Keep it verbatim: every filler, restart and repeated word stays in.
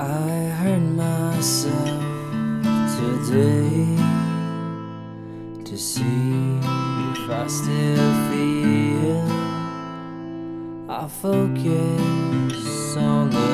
I hurt myself today to see if I still feel. I focus on the